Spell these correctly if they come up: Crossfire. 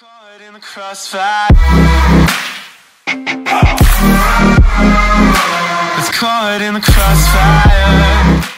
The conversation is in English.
Caught in the crossfire. It's caught in the crossfire.